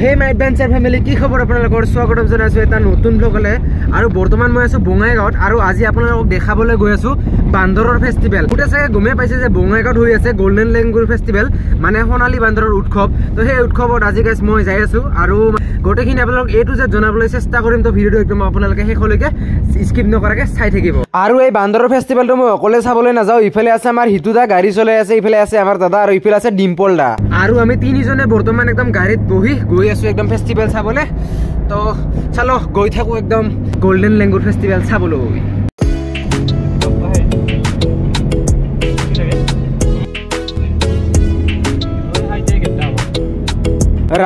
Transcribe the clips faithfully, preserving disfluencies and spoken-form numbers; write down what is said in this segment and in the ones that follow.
Hey my adventure family की खबर आपनलकर स्वागतम जनाइसु एटा नतुन ब्लगले आरो बर्तमान মই আছো বঙাইগাঁৱত আৰু আজি আপোনালোকক দেখাবলৈ গৈ আছো বান্দৰৰ ফেষ্টিভেল। উটা চাগে গমে পাইছে যে বঙাইগাঁৱত হৈ আছে গোল্ডেন লেংগুৰ ফেষ্টিভেল মানে সোণালী বান্দৰৰ উৎসৱ। তো সেই উৎসৱত আজি গাইস মই যাই আছো আৰু গোটেখিনি আপোনালোক এ টু জেড জনাবলৈ চেষ্টা কৰিম। তো ভিডিওটো একদম আপোনালোকে হেকলৈকে স্কিপ নকৰাকে চাই থাকিব। আৰু এই বান্দৰৰ ফেষ্টিভেলটো মই অকলে চাবলৈ নাযাও, ইফালে আছে আমাৰ হিতুদা গাড়ী চলাই আছে, ইফালে আছে আমাৰ দাদা আৰু ইফালে আছে ডিম্পল দা আৰু আমি তিনিজনে বৰ্তমান একদম গাড়ীত বহি গৈ আছো একদম ফেষ্টিভেল চাবলে। তো চলো গৈ থাকো একদম গোল্ডেন লেংগুৰ ফেষ্টিভেল চাবলৈ।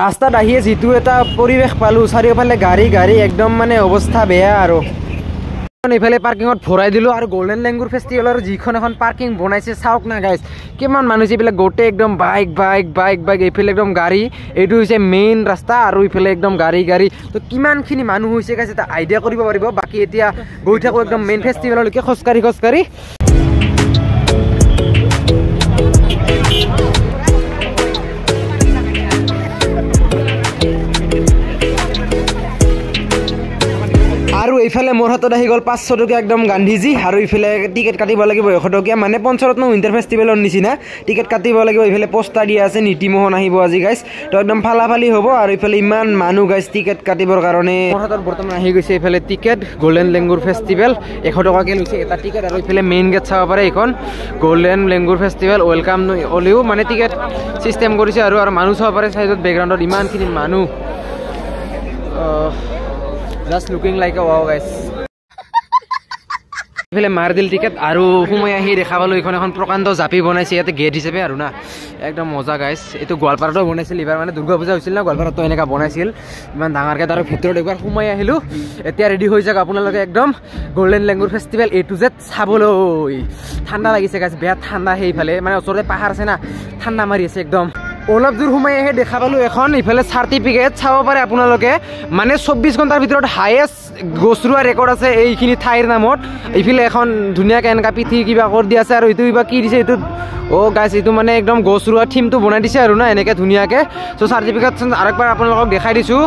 ৰাস্তাত আহিয়ে যিটো এটা পৰিবেশ পালো, চাৰিওফালে গাড়ি গাড়ি একদম মানে অবস্থা বেয়া। আৰু এইফালে পাৰ্কিংত ভৰাই দিলো আৰ গোল্ডেন লেংগুৰ ফেষ্টিভেলৰ যিখন এখন পার্কিং বনাইছে চাওক না গাইস কিমান মানুহ এইবিলাক গোটে একদম বাইক বাইক বাইক বাইক এইফালে একদম গাড়ি। এইটো হৈছে মেইন ৰাস্তা আৰু এইফালে একদম গাড়ি গাড়ি। তো কিমানখিনি মানুহ হৈছে গাইস এটা আইডিয়া কৰিব পাৰিব। বাকি এতিয়া গৈ থাকো একদম মেইন ফেষ্টিভেললৈকে খোজকাঢ়ি খোজকাঢ়ি। আৰু এইফালে মোৰ হাতত আহি গ'ল পাঁচশ টকীয়া একদম গান্ধীজি আৰু এইফালে টিকেট কাটিব লাগিব এশ টকীয়া মানে পঞ্চৰত্ন উইণ্টাৰ ফেষ্টিভেলৰ নিচিনা টিকেট কাটিব লাগিব। এইফালে পোষ্টাৰ দিয়া আছে নীতিমোহন আহিব আজি গাইছ। তো একদম ফালাফালি হ'ব আৰু এইফালে ইমান মানুহ গাইছ টিকেট কাটিবৰ কাৰণে। মোৰ হাতত বৰ্তমান আহি গৈছে এইফালে টিকেট গোল্ডেন লেংগুৰ ফেষ্টিভেল এশ টকাকৈ লৈছে এটা টিকেট। আৰু এইফালে মেইন গেট চাব পাৰে এইখন গোল্ডেন লেংগুৰ ফেষ্টিভেল ৱেলকাম অলিও মানে টিকেট ছিষ্টেম কৰিছে। আৰু আৰু মানুহ চাব পাৰে চাইডত বেকগ্ৰাউণ্ডত ইমানখিনি মানুহ। Just looking like a wow guys. এইফালে মাৰ দিল টিকেট আৰু সোমাই আহি দেখাবলৈ এইখন এখন প্ৰকাণ্ড জাপি বনাইছে ইয়াতে গেট হিচাপে আৰু না একদম মজা গাইছ। এইটো গোৱালপাৰাটো বনাইছিল এইবাৰ মানে দুৰ্গা পূজা হৈছিল না গোৱালপাৰাটো এনেকা বনাইছিল ইমান ডাঙৰকৈ। তাৰ ভিতৰত একবাৰ সোমাই আহিলোঁ। এতিয়া ৰেডি হৈ যাওক আপোনালোকে একদম golden লেংগুৰ festival A to Z চাবলৈ। ঠাণ্ডা লাগিছে গাইছ, বেয়া ঠাণ্ডা। সেইফালে মানে ওচৰতে পাহাৰ আছে না, ঠাণ্ডা মাৰি আছে একদম। অলপ দূৰ সোমাই আহে দেখা পালোঁ এখন ইফালে চাৰ্টিফিকেট চাব পাৰে আপোনালোকে মানে চৌব্বিছ ঘণ্টাৰ ভিতৰত হায়েষ্ট গছৰুৱা ৰেকৰ্ড আছে এইখিনি ঠাইৰ নামত। এইফালে এখন ধুনীয়াকৈ এনেকুৱা পিঠি কিবা কৰি দিয়া আছে আৰু এইটো কিবা কি দিছে এইটো অ' গাইছ এইটো মানে একদম গছৰুৱা থিমটো বনাই দিছে আৰু না এনেকৈ ধুনীয়াকৈ। চ' চাৰ্টিফিকেট আৰেকবাৰ আপোনালোকক দেখাই দিছোঁ।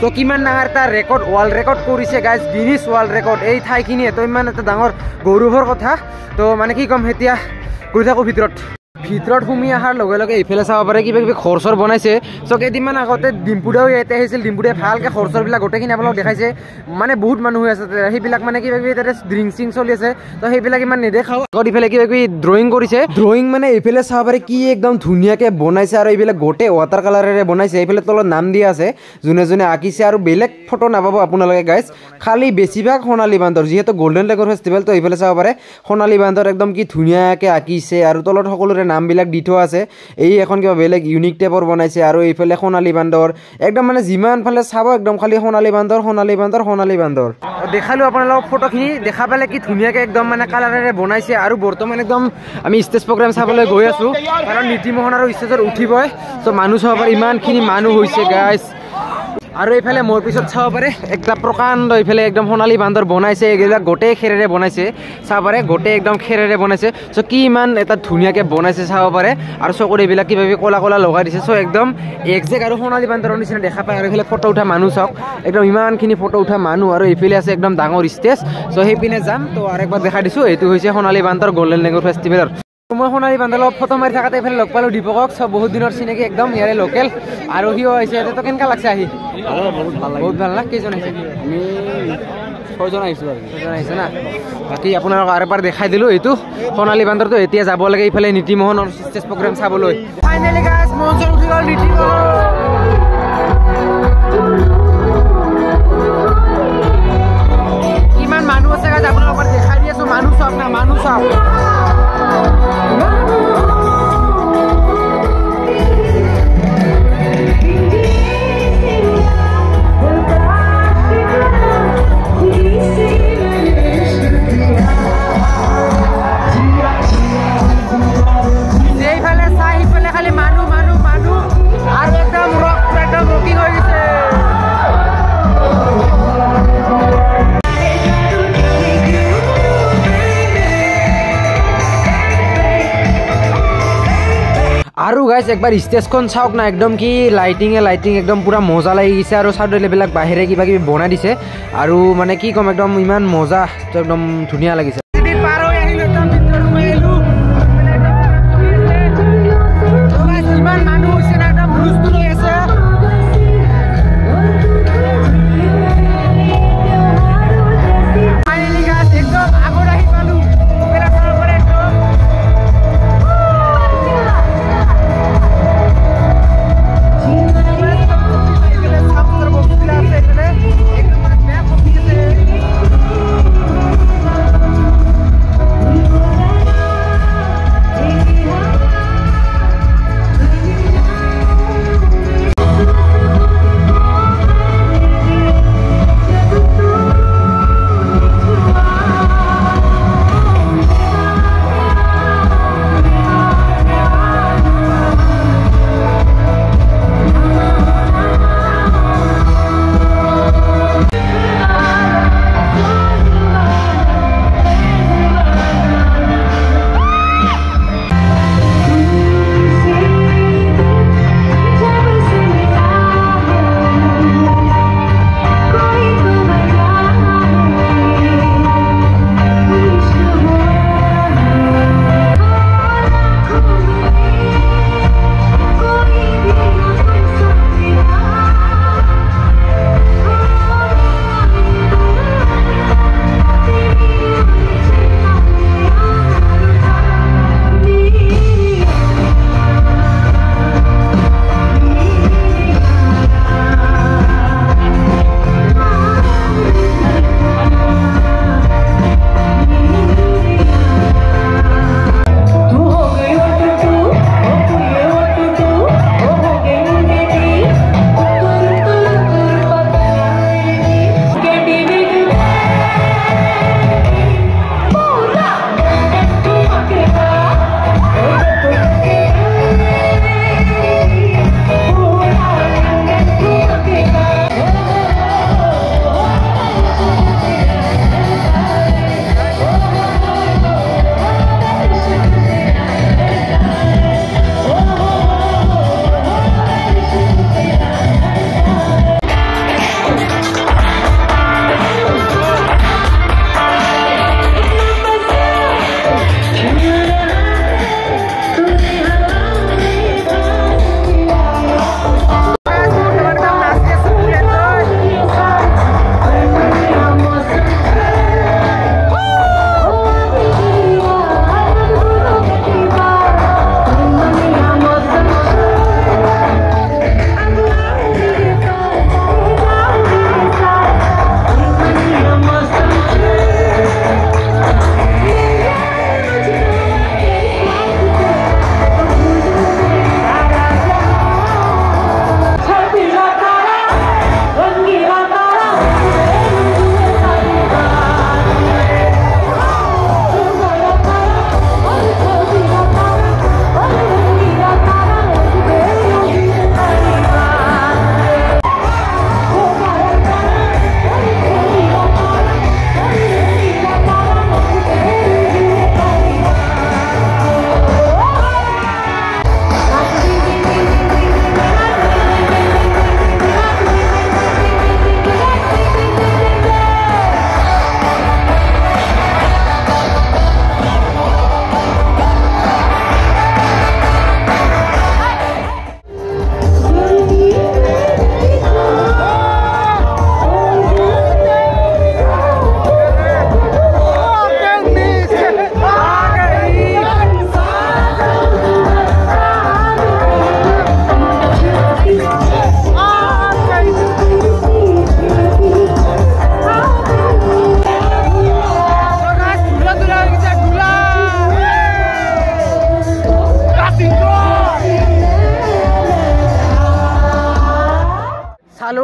তো কিমান ডাঙৰ এটা ৰেকৰ্ড ৱৰ্ল্ড ৰেকৰ্ড কৰিছে গাইছ, গিনিছ ৱৰ্ল্ড ৰেকৰ্ড এই ঠাইখিনিয়ে। তো ইমান এটা ডাঙৰ গৌৰৱৰ কথা। তো মানে কি ক'ম, এতিয়া গৈ থাকোঁ ভিতৰত। ভিতৰত সুমি অহাৰ লগে লগে এইফালে চাব পাৰে কিবা কিবি খৰচৰ বনাইছে। চ' কেইদিনমান আগতে ডিম্পুদাও ইয়াতে আহিছিল, ডিম্পুদাই ভালকৈ খৰচৰবিলাক গোটেইখিনি আপোনালোক দেখাইছে মানে বহুত মানুহ হৈ আছে সেইবিলাক মানে কিবা কিবি তাতে ড্ৰিংক চিং চলি আছে। তো সেইবিলাক ইমান নেদেখাও। আগত ইফালে কিবা কিবি ড্ৰয়িং কৰিছে, ড্ৰয়িং মানে এইফালে চাব পাৰে কি একদম ধুনীয়াকৈ বনাইছে আৰু এইবিলাক গোটেই ৱাটাৰ কালাৰেৰে বনাইছে। এইফালে তলত নাম দিয়া আছে যোনে যোনে আঁকিছে আৰু বেলেগ ফটো নাপাব আপোনালোকে গাইছ, খালি বেছিভাগ সোণালী বান্দৰ যিহেতু গোল্ডেন লেংগুৰ ফেষ্টিভেল। তো এইফালে চাব পাৰে সোণালী বান্দৰ একদম কি ধুনীয়াকৈ আঁকিছে আৰু তলত সকলোৰে নামবিলাক দি থোৱা আছে। এই এখন কিবা বেলেগ ইউনিক টাইপৰ বনাইছে। আৰু এইফালে সোণালী বান্দৰ একদম মানে যিমান ফালে চাব একদম খালি সোণালী বান্দৰ সোণালী বান্দৰ সোণালী বান্দৰ। দেখালোঁ আপোনালোকক ফটোখিনি, দেখা পালে কি ধুনীয়াকৈ একদম মানে কালাৰেৰে বনাইছে। আৰু বৰ্তমান একদম আমি ষ্টেজ প্ৰগ্ৰাম চাবলৈ গৈ আছোঁ কাৰণ নীতিমোহন আৰু ষ্টেজত উঠিবই। চ' মানুহ চাব পাৰে ইমানখিনি মানুহ হৈছে গাইছ। আৰু এইফালে মোৰ পিছত চাব পাৰে একটা প্ৰকাণ্ড এইফালে একদম সোণালী বান্দৰ বনাইছে, এইবিলাক গোটেই খেৰেৰে বনাইছে চাব পাৰে, গোটেই একদম খেৰেৰে বনাইছে। চ' কি ইমান এটা ধুনীয়াকৈ বনাইছে চাব পাৰে। আৰু চকুত এইবিলাক কিবা কিবি ক'লা ক'লা লগাই দিছে। চ' একদম একজেক্ট আৰু সোণালী বান্দৰৰ নিচিনা দেখা পায়। আৰু এইফালে ফটো উঠা মানুহ চাওক একদম ইমানখিনি ফটো উঠা মানুহ। আৰু এইফালে আছে একদম ডাঙৰ ষ্টেজ। চ' সেইপিনে যাম। তো আৰু একবাৰ দেখাই দিছোঁ, এইটো হৈছে সোণালী বান্দৰ গোল্ডেন লেংগুৰ ফেষ্টিভেলৰ। মই সোণালী বান্দৰ লগত ফটো মাৰি থাকোঁতে এইফালে লগ পালোঁ দীপকক। চব বহুত দিনৰ চিনাকি একদম ইয়াৰে লোকেল। আৰু সিও আহিছে ইয়াতে। তো কেনেকুৱা লাগিছে আহি? বহুত ভাল না? কেইজন আহিছে? আমি ছয়জন আহিছোঁ আৰু ছয়জন আহিছে না। বাকী আপোনালোকক আৰু এবাৰ দেখাই দিলোঁ এইটো সোণালী বান্দৰটো। এতিয়া যাব লাগে এইফালে নীতিমোহনৰ ষ্টেজ প্ৰগ্ৰেম চাবলৈ। ফাইনেলি গাইছ মঞ্চত উঠি গ'ল নীতিমোহন। কিমান মানুহ আছে গাইছ আপোনালোকক দেখাই দি আছোঁ। মানুহ চাওক না, মানুহ চাওক। आरु गाइस एक बार स्टेज कोन साउक ना एकदम की लाइटिंग है लाइटिंग एकदम पूरा मोजा लागि गइसे आरो साउड लेबेलक बाहेरे किबा किबि बना दिसे आरो माने की कम एकदम इमान मोजा तो एकदम धुनिया लागिसे दिदी पारो आही एकदम मित्र रुमेलु तो गाइस इमान मानु होइसे ना एकदम रुस्तु लयसे फाइनली गाइस एकदम आगो राही पालु मेरा सारा परे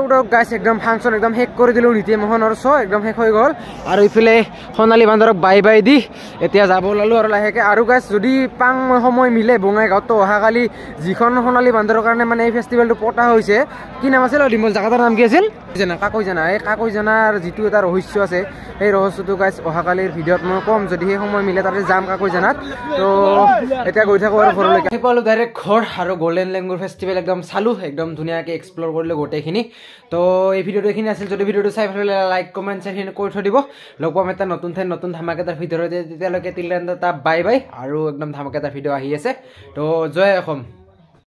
Laugh guys, ekdom function ekdom hek kori dilu niti mohanor so ekdom hek hoi gol aru ifile honali bandorok bye bye di etia jabo lalu aru laheke aru guys jodi pang homoy mile bongai goto hakali jikhon honali bandorok karone mane ei festival tu pota hoise ki naam asil dimol jagatar naam ki asil jana kakoi jana ei kakoi janar jitu eta rohishyo ase ei rohishyo tu guys ohakalir video mo kom jodi ei homoy mile tare jam kakoi janat to etia goi thako aru khoro leke polo direct khor aru golden langur festival ekdom salu ekdom dunia ke explore korle gote khini তো এই ভিডিওটো এখিনি আছিল যদি ভিডিওটো চাই ভাল লাগে লাইক কমেন্ট শেয়ার হেন কৰি থৈ দিব লগ পাম এটা নতুন ঠাই নতুন ধামাকেদাৰ ভিডিওতে তেতিয়ালৈকে তিলৰেন্তা বাই বাই আৰু একদম ধামাকেদাৰ ভিডিও আহি আছে তো জয় অসম।